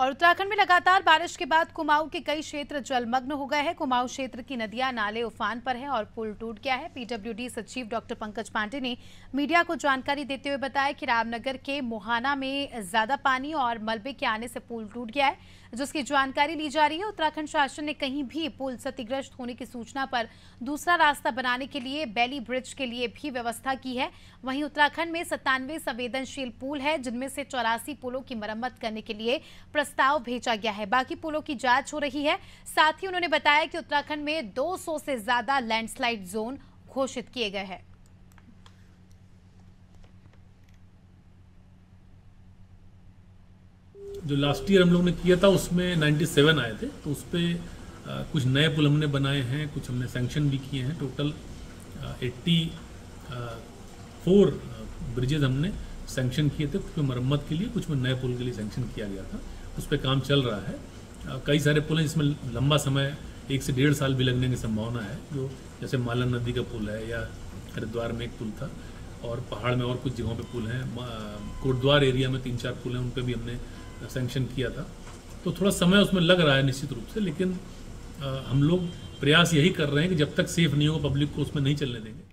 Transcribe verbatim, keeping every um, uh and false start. और उत्तराखंड में लगातार बारिश के बाद कुमाऊं के कई क्षेत्र जलमग्न हो गए हैं। कुमाऊं क्षेत्र की नदियां नाले उफान पर हैं और पुल टूट गया है। पीडब्ल्यूडी सचिव डॉक्टर पंकज पांडेय ने मीडिया को जानकारी देते हुए बताया कि रामनगर के मोहाना में ज्यादा पानी और मलबे के आने से पुल टूट गया है, जिसकी जानकारी ली जा रही है। उत्तराखंड शासन ने कहीं भी पुल क्षतिग्रस्त होने की सूचना पर दूसरा रास्ता बनाने के लिए बैली ब्रिज के लिए भी व्यवस्था की है। वहीं उत्तराखंड में सत्तानवे संवेदनशील पुल है, जिनमें से चौरासी पुलों की मरम्मत करने के लिए प्रस्ताव भेजा गया है। बाकी पुलों की जांच हो रही है। साथ ही उन्होंने बताया कि उत्तराखंड में दो सौ से ज्यादा लैंडस्लाइड जोन घोषित किए गए हैं। जो लास्ट ईयर हम लोग ने किया था उसमें सत्तानवे आए थे, तो उस पे कुछ नए पुल हमने बनाए हैं, कुछ हमने सैंक्शन भी किए हैं। टोटल चौरासी ब्रिजेज हमने सैंक्शन किए थे, कुछ में मरम्मत के लिए, कुछ में नए पुल के लिए सैंक्शन किया गया था। उस पर काम चल रहा है। कई सारे पुल हैं जिसमें लंबा समय एक से डेढ़ साल भी लगने की संभावना है, जो जैसे मालन नदी का पुल है या हरिद्वार में एक पुल था, और पहाड़ में और कुछ जगहों पे पुल हैं। कोटद्वार एरिया में तीन चार पुल हैं, उन पर भी हमने सैंक्शन किया था। तो थोड़ा समय उसमें लग रहा है निश्चित रूप से, लेकिन हम लोग प्रयास यही कर रहे हैं कि जब तक सेफ नहीं हो पब्लिक को उसमें नहीं चलने देंगे।